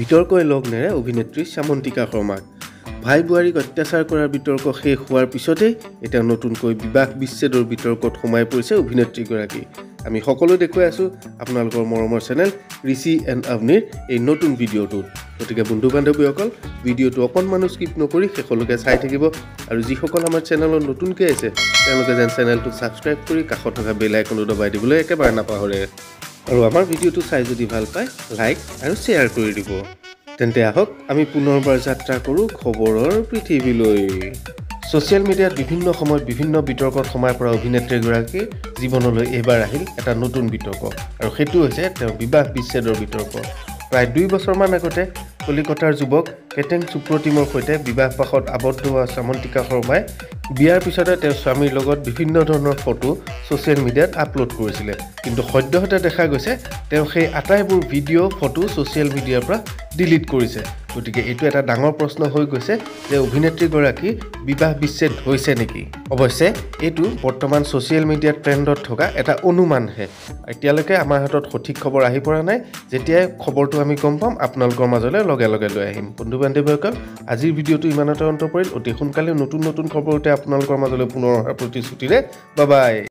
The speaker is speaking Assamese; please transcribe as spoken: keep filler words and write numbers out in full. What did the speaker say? বিতৰ্কই লগ নেৰে অভিনেত্ৰী শ্যামন্তিকা শৰ্মাক ভাই বুৱাৰীক অত্যাচাৰ কৰাৰ বিতৰ্ক শেষ হোৱাৰ পিছতে এটা নতুনকৈ বিবাহ বিচ্ছেদৰ বিতৰ্কত সোমাই পৰিছে অভিনেত্ৰীগৰাকী। আমি সকলো দেখুৱাই আছো আপোনালোকৰ মৰমৰ চেনেল ঋষি এণ্ড আৱনীৰ এই নতুন ভিডিঅ'টোত। গতিকে বন্ধু বান্ধৱীসকল, ভিডিঅ'টো অকণমানো স্কিপ নকৰি শেষলৈকে চাই থাকিব, আৰু যিসকল আমাৰ চেনেলত নতুনকৈ আছে তেওঁলোকে যেন চেনেলটো ছাবস্ক্ৰাইব কৰি কাষত থকা বেল আইকনটো দবাই দিবলৈ একেবাৰে নাপাহৰে। আৰু আমাৰ ভিডিঅ'টো চাই যদি ভাল পায় লাইক আৰু শ্বেয়াৰ কৰি দিব। তেন্তে আহক আমি পুনৰবাৰ যাত্ৰা কৰোঁ খবৰৰ পৃথিৱীলৈ। ছ'চিয়েল মিডিয়াত বিভিন্ন সময়ত বিভিন্ন বিতৰ্কত সোমাই পৰা অভিনেত্ৰীগৰাকীৰ জীৱনলৈ এইবাৰ আহিল এটা নতুন বিতৰ্ক, আৰু সেইটো হৈছে তেওঁৰ বিবাহ বিচ্ছেদৰ বিতৰ্ক। প্ৰায় দুই বছৰমান আগতে কলিকতাৰ যুৱক কেটেং সুপ্ৰতিমৰ সৈতে বিবাহপাশত আবদ্ধ হোৱা শ্যামন্তিকা শৰ্মাই বিয়াৰ পিছতে তেওঁৰ স্বামীৰ লগত বিভিন্ন ধৰণৰ ফটো ছ'চিয়েল মিডিয়াত আপলোড কৰিছিলে। কিন্তু সদ্যহতে দেখা গৈছে তেওঁ সেই আটাইবোৰ ভিডিঅ' ফটো ছ'চিয়েল মিডিয়াৰ পৰা ডিলিট কৰিছে। গতিকে এইটো এটা ডাঙৰ প্ৰশ্ন হৈ গৈছে যে অভিনেত্ৰীগৰাকী বিবাহ বিচ্ছেদ হৈছে নেকি। অৱশ্যে এইটো বৰ্তমান ছ'চিয়েল মিডিয়াত ট্ৰেণ্ডত থকা এটা অনুমানহে, এতিয়ালৈকে আমাৰ হাতত সঠিক খবৰ আহি পৰা নাই। যেতিয়াই খবৰটো আমি গম পাম আপোনালোকৰ মাজলৈ লগে লগে লৈ আহিম। বন্ধু বান্ধৱীসকল, আজিৰ ভিডিঅ'টো ইমানতে অন্ত পৰিল। অতি সোনকালে নতুন নতুন খবৰতে আপোনালোকৰ মাজলৈ পুনৰ অহাৰ প্ৰতিশ্ৰুতিৰে বাই বাই।